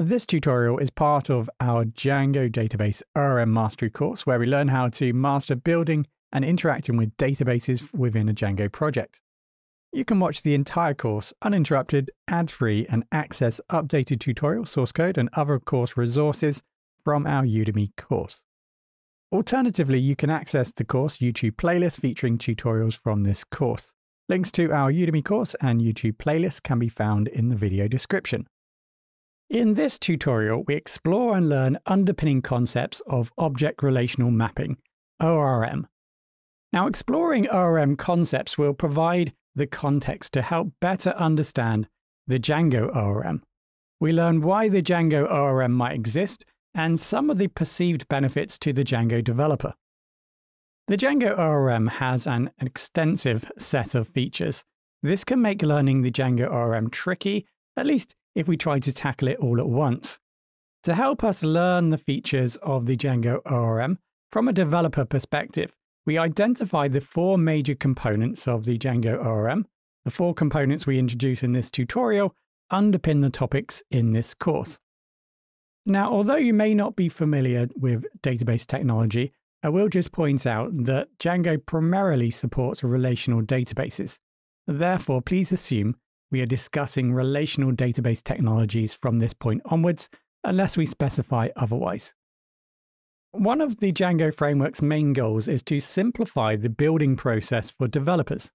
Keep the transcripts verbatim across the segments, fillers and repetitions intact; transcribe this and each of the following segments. This tutorial is part of our Django Database O R M Mastery course, where we learn how to master building and interacting with databases within a Django project. You can watch the entire course uninterrupted, ad-free, and access updated tutorial source code and other course resources from our Udemy course. Alternatively, you can access the course YouTube playlist featuring tutorials from this course. Links to our Udemy course and YouTube playlist can be found in the video description. In this tutorial, we explore and learn underpinning concepts of object relational mapping, O R M. Now, exploring O R M concepts will provide the context to help better understand the Django O R M. We learn why the Django O R M might exist and some of the perceived benefits to the Django developer. The Django O R M has an extensive set of features. This can make learning the Django O R M tricky, at least if we try to tackle it all at once. To help us learn the features of the Django O R M from a developer perspective, we identified the four major components of the Django O R M. The four components we introduce in this tutorial underpin the topics in this course. Now, although you may not be familiar with database technology, I will just point out that Django primarily supports relational databases. Therefore, please assume we are discussing relational database technologies from this point onwards, unless we specify otherwise. One of the Django framework's main goals is to simplify the building process for developers.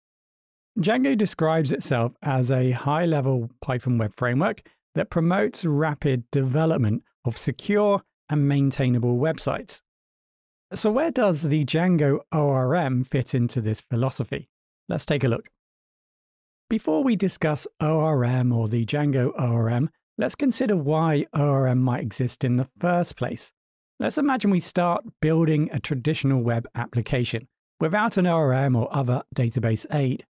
Django describes itself as a high-level Python web framework that promotes rapid development of secure and maintainable websites. So where does the Django O R M fit into this philosophy? Let's take a look. Before we discuss O R M or the Django O R M, let's consider why O R M might exist in the first place. Let's imagine we start building a traditional web application without an O R M or other database aid.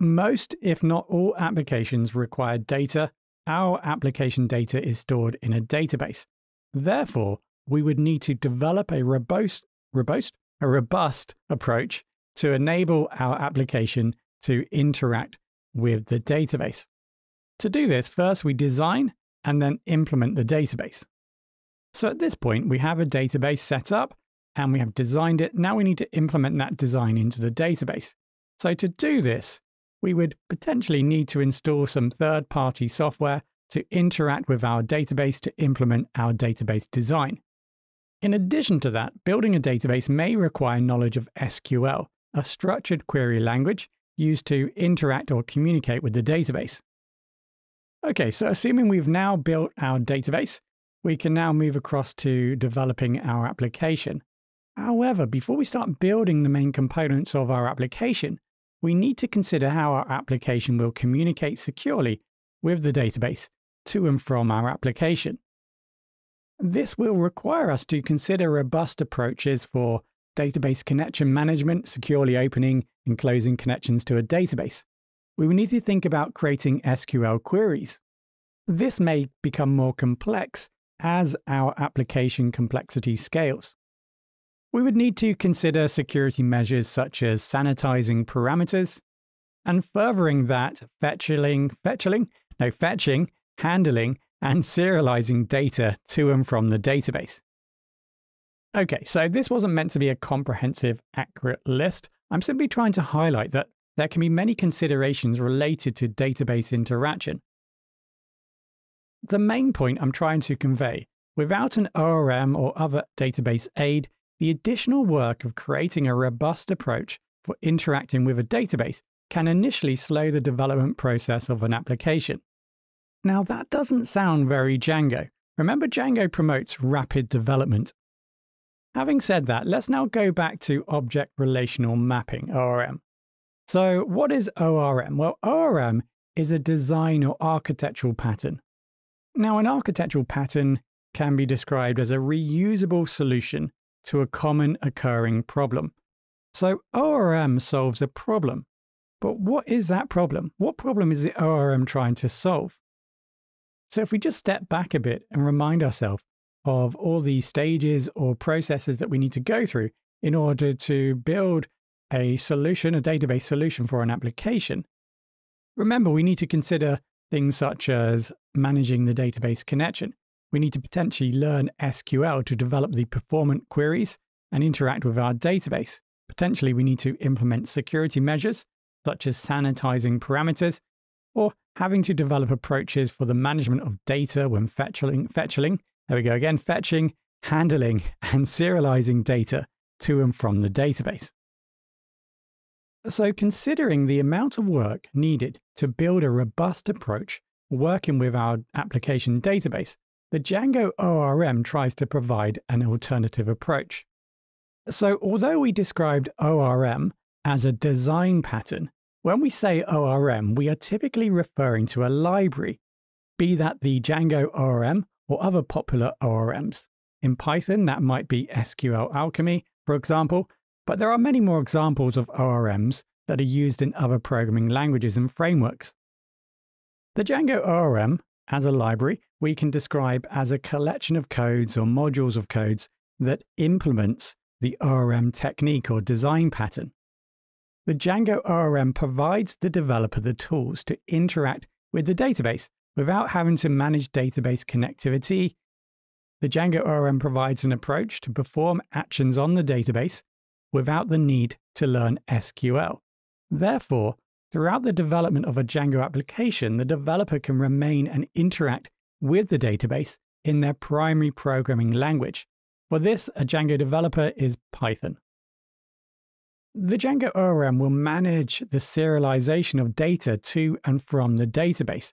Most, if not all, applications require data. Our application data is stored in a database. Therefore, we would need to develop a robust, robust, a robust approach to enable our application to interact with the database. To do this, first we design and then implement the database. So at this point, we have a database set up and we have designed it. Now we need to implement that design into the database. So to do this, we would potentially need to install some third-party software to interact with our database to implement our database design. In addition to that, building a database may require knowledge of S Q L, a structured query language used to interact or communicate with the database. Okay, so assuming we've now built our database, we can now move across to developing our application. However, before we start building the main components of our application, we need to consider how our application will communicate securely with the database to and from our application. This will require us to consider robust approaches for database connection management, securely opening and closing connections to a database. We will need to think about creating S Q L queries. This may become more complex as our application complexity scales. We would need to consider security measures such as sanitizing parameters and furthering that fetching, fetching, no, fetching, handling, and serializing data to and from the database. Okay, so this wasn't meant to be a comprehensive, accurate list. I'm simply trying to highlight that there can be many considerations related to database interaction. The main point I'm trying to convey, without an O R M or other database aid, the additional work of creating a robust approach for interacting with a database can initially slow the development process of an application. Now, that doesn't sound very Django. Remember, Django promotes rapid development. Having said that, let's now go back to object relational mapping, O R M. So what is O R M? Well, O R M is a design or architectural pattern. Now, an architectural pattern can be described as a reusable solution to a common occurring problem. So O R M solves a problem. But what is that problem? What problem is the O R M trying to solve? So if we just step back a bit and remind ourselves of all the stages or processes that we need to go through in order to build a solution, a database solution for an application. Remember, we need to consider things such as managing the database connection. we need to potentially learn S Q L to develop the performant queries and interact with our database. Potentially, we need to implement security measures, such as sanitizing parameters, or having to develop approaches for the management of data when fetching, fetching, there we go again, fetching, handling, and serializing data to and from the database. So considering the amount of work needed to build a robust approach working with our application database, the Django O R M tries to provide an alternative approach. So although we described O R M as a design pattern, when we say O R M, we are typically referring to a library, be that the Django O R M or other popular O R Ms. In Python, that might be S Q L Alchemy, for example, but there are many more examples of O R Ms that are used in other programming languages and frameworks. The Django O R M, as a library, we can describe as a collection of codes or modules of codes that implements the O R M technique or design pattern. The Django O R M provides the developer the tools to interact with the database without having to manage database connectivity. The Django O R M provides an approach to perform actions on the database without the need to learn S Q L. Therefore, throughout the development of a Django application, the developer can remain and interact with the database in their primary programming language. For this, a Django developer is Python. The Django O R M will manage the serialization of data to and from the database,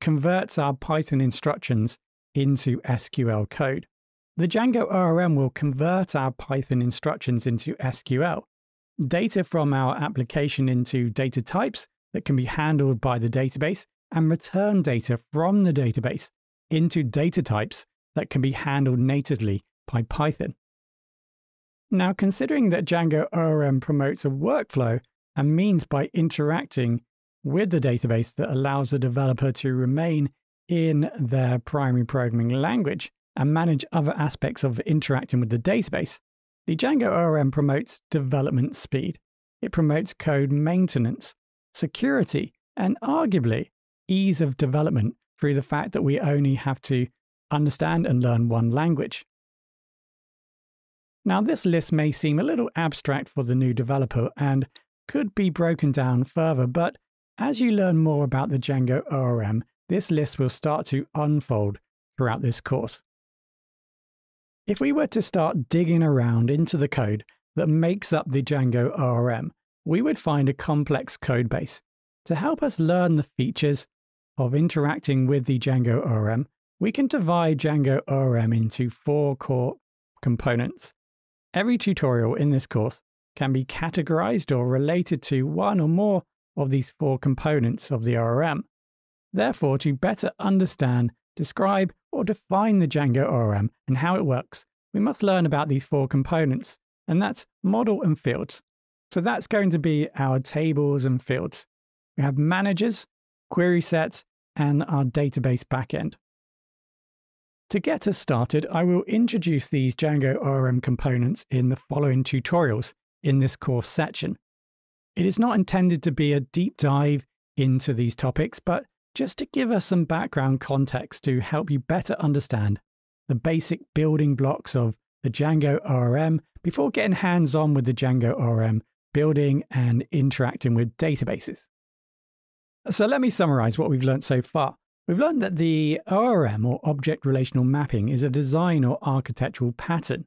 converts our Python instructions into S Q L code. The Django O R M will convert our Python instructions into S Q L, data from our application into data types that can be handled by the database, and return data from the database into data types that can be handled natively by Python. Now, considering that Django O R M promotes a workflow and means by interacting with the database that allows the developer to remain in their primary programming language and manage other aspects of interacting with the database, the Django O R M promotes development speed. It promotes code maintenance, security, and arguably ease of development through the fact that we only have to understand and learn one language. Now, this list may seem a little abstract for the new developer and could be broken down further, but as you learn more about the Django O R M, this list will start to unfold throughout this course. If we were to start digging around into the code that makes up the Django O R M, we would find a complex code base. To help us learn the features of interacting with the Django O R M, we can divide Django O R M into four core components. Every tutorial in this course can be categorized or related to one or more of these four components of the O R M. Therefore, to better understand, describe, or define the Django O R M and how it works, we must learn about these four components, and that's model and fields. So that's going to be our tables and fields. We have managers, query sets, and our database backend. To get us started, I will introduce these Django O R M components in the following tutorials in this course section. It is not intended to be a deep dive into these topics, but just to give us some background context to help you better understand the basic building blocks of the Django O R M before getting hands-on with the Django O R M building and interacting with databases. So let me summarize what we've learned so far. We've learned that the O R M, or object relational mapping, is a design or architectural pattern.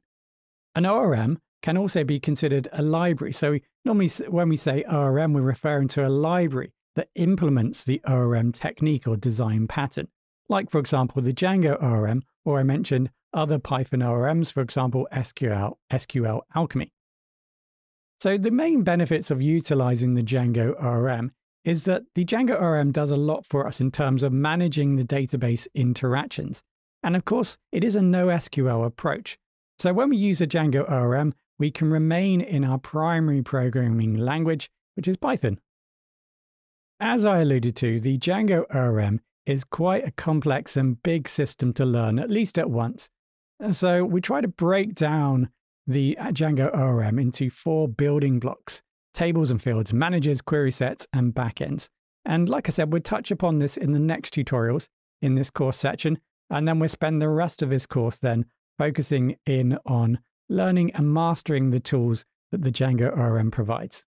An O R M can also be considered a library. So we, normally when we say O R M, we're referring to a library that implements the O R M technique or design pattern. Like, for example, the Django O R M, or I mentioned other Python O R Ms, for example, S Q L, S Q L Alchemy. So the main benefits of utilizing the Django O R M is that the Django O R M does a lot for us in terms of managing the database interactions. And of course, it is a no S Q L approach. So when we use a Django O R M, we can remain in our primary programming language, which is Python. As I alluded to, the Django O R M is quite a complex and big system to learn, at least at once. So we try to break down the Django O R M into four building blocks: tables and fields, managers, query sets, and backends. And like I said, we'll touch upon this in the next tutorials in this course section, And then we'll spend the rest of this course then focusing in on learning and mastering the tools that the Django O R M provides.